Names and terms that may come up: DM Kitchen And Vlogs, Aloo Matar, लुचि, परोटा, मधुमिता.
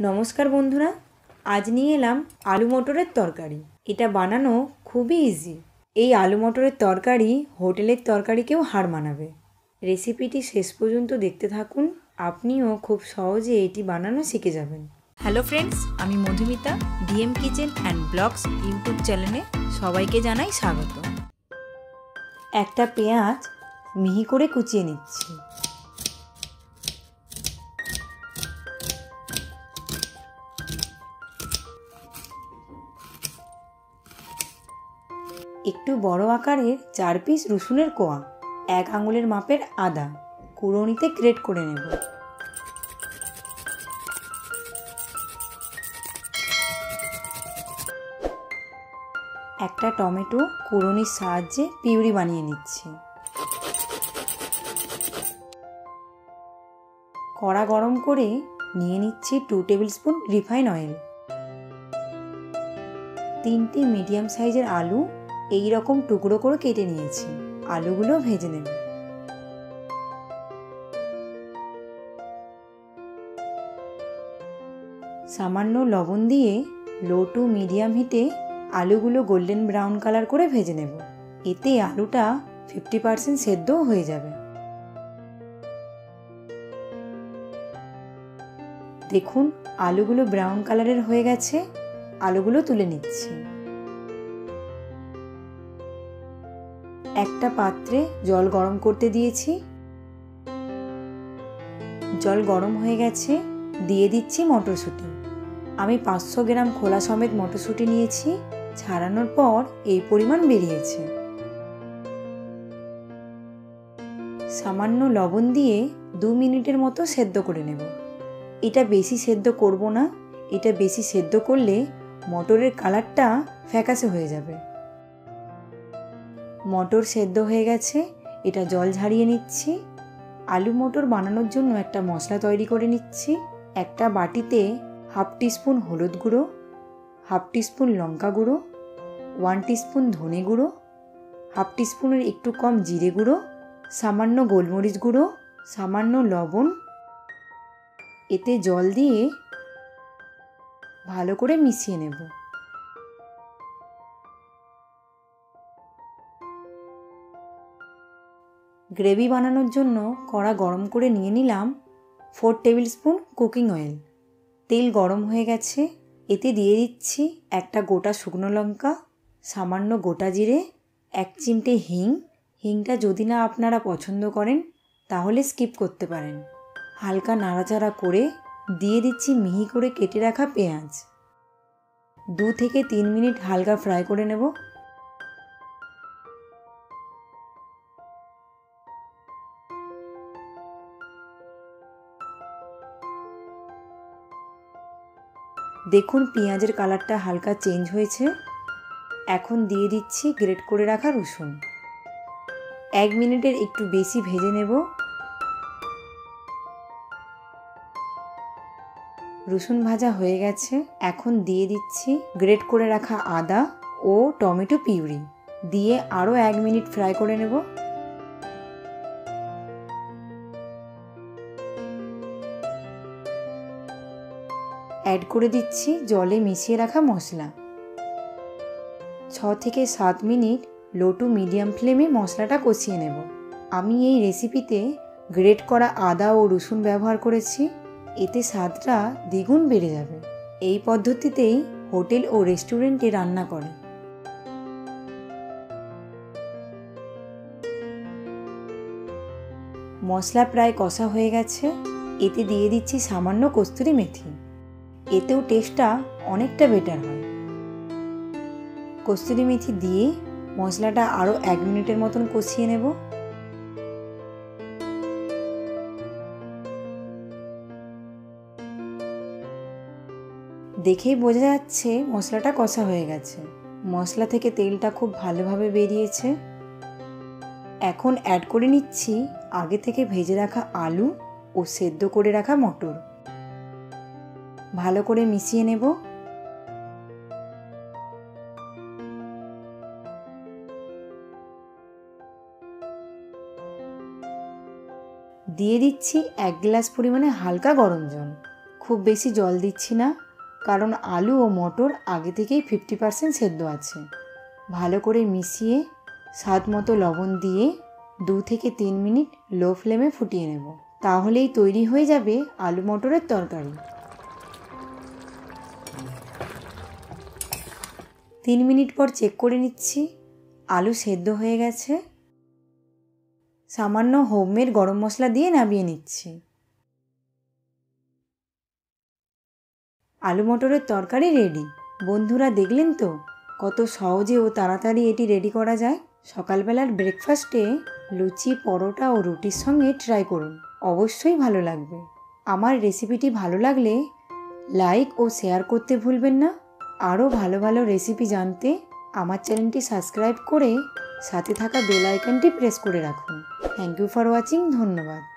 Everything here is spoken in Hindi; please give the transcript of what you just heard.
नमस्कार बंधुरा आज निये एलाम आलू मटरेर तरकारी। एटा बानानो खूबी इजी। एई आलू मटरेर तरकारी होटेलेर तरकारीकेओ हार मानाबे। रेसिपिटी शेष पर्यन्त देखते थाकुन, आपनिओ खूब सहजे एटी बानानो शिखे जाबेन। हेलो फ्रेंड्स, आमी मधुमिता DM kitchen and blogs YouTube चैनेले सबाइके जानाई स्वागत। एकटा पेंयाज मिहि करे कुचिये निচ্ছি। एकटू बड़ो आकारे 4 पिस रसुनेर कोया, एक आंगुलेर मापेर आदा कुरोनिते ग्रेट करे नेब। एकटा टमेटो कुरोनिर साहाज्ये पिउरी बानिये निচ্ছি। कड़ा गरम करे निये निচ্ছি 2 टेबिलस्पून रिफाइन अयेल, 3টি মিডিয়াম সাইজের আলু এই রকম টুকরো করে কেটে নিয়েছি। আলুগুলো ভেজে নেব। সামান্য লবণ দিয়ে লো টু মিডিয়াম হিটে আলুগুলো গোল্ডেন ব্রাউন কালার করে ভেজে নেব। এতে আলুটা 50% সেদ্ধ হয়ে যাবে। দেখুন আলুগুলো ব্রাউন কালারের হয়ে গেছে। আলুগুলো তুলে নিচ্ছি। একটা পাত্রে জল গরম করতে দিয়েছি। জল গরম হয়ে গেছে, দিয়ে দিচ্ছি মটরশুঁটি। আমি 500 গ্রাম খোলা সমেত মটরশুঁটি নিয়েছি, ছাড়ানোর পর এই পরিমাণ বেরিয়েছে। সামান্য লবণ দিয়ে 2 মিনিটের মতো সেদ্ধ করে নেব। এটা বেশি সেদ্ধ করব না, এটা বেশি সেদ্ধ করলে মটরের কালারটা ফ্যাকাশে হয়ে যাবে। मटर सेद्ध हो गेछे, एटा जल झाड़िए निচ্ছি। आलू मटर बनानोर जोन्नो एकटा मसला तैरी करे निচ্ছি। एकटा बाटीते हाफ टी स्पून हलुद गुड़ो, हाफ टी स्पून लंका गुड़ो, 1 टी स्पून धने गुड़ो, हाफ टी स्पूनेर एकटू कम जिरे गुड़ो, सामान्य गोलमरिच गुड़ो, सामान्य लवण। एते जल दिए भालो करे मिशिए नेब। ग्रेवी बनानोर जोन्नो कड़ा गरम करे निये निलाम 4 टेबिलस्पून कुकिंग अयेल। तेल गरम हो गेछे, एते दिए दिচ্ছি एकटा गोटा शुकनो लंका, सामान्य गोटा जिरे, एक चिमटे हिंग। हिंगटा जोदि ना आपनारा पछंद करें ताहले स्किप करते पारेन। हालका नाड़ाचाड़ा करे दिए दिচ্ছি मिहि करे केटे रखा पेंयाज। 2 थेके 3 मिनट हालका फ्राई करे नेब। देखुन पेंयाजेर कलरटा हल्का चेंज होयेछे। एखन दिए दिচ্ছি ग्रेट करे रखा रसुन। 1 मिनिटेर एकटू बेशी भेजे नेब। रसुन भाजा होये गेछे। एखन दिए दिচ্ছি ग्रेट करे रखा आदा ओ टमेटो पिउरी। दिए आरो 1 मिनिट फ्राई करे नेब। एड करे दिচ্ছি जले मिशिए रखा मसला। 6 থেকে 7 मिनट लो टू मीडियम फ्लेमे मसलाटा कषिए नेब। आमी एई रेसिपिते ग्रेट करा आदा और रसुन व्यवहार करेছি, एते स्वादটা দ্বিগুণ বেড়ে যাবে। এই পদ্ধতিতেই হোটেল ও রেস্টুরেন্টে রান্না করে। মসলা প্রায় কষা হয়ে গেছে। এতে দিয়ে দিচ্ছি সামান্য কস্তুরি মেথি। एतेও টেস্টটা অনেকটা বেটার হয়। কসুরি মেথি দিয়ে মশলাটা আরো 1 মিনিটের মতন কষিয়ে নেব। দেখেই বোঝা যাচ্ছে মশলাটা কষা হয়ে গেছে। মশলা থেকে তেলটা খুব ভালোভাবে বেরিয়েছে। এখন অ্যাড করে নিচ্ছি আগে থেকে ভেজে রাখা আলু ও সেদ্ধ করে রাখা মটর। ভালো করে মিশিয়ে নেব। দিয়ে দিচ্ছি 1 গ্লাস পরিমাণে হালকা গরম জল। खूब बेशी जल दिच्छी ना कारण आलू और मटर आगे थेके 50% सेद्धो आछे। भालो करे मिशिए स्वाद मतो लवण दिए 2 থেকে 3 मिनट लो फ्लेमे फुटिए नेब। ताहलेई तैरी हये जाबे आलू मटरेर तरकारी। 3 मिनट पर चेक करे निच्छी आलू सेद्धो हये गेछे। सामान्य होममेड गरम मसला दिए नाबिये निच्छी। आलू मटरेर तरकारी रेडी। बंधुरा देखलेन तो कत सहजे ओ ताड़ाताड़ी एटी रेडी करा जाय। सकाल बेलार ब्रेकफास्टे लुचि परोटा और रुटिर संगे ट्राई करुन, अवश्यई भालो लागबे। आमार रेसिपिटी भालो लागले लाइक और शेयर करते भूलबेन ना। आरो भालो भालो रेसिपी जानते आमार चैनलटी सबस्क्राइब करे साथे थाका बेल आइकनटी प्रेस करे राखुन। Thank you for watching. धन्यवाद।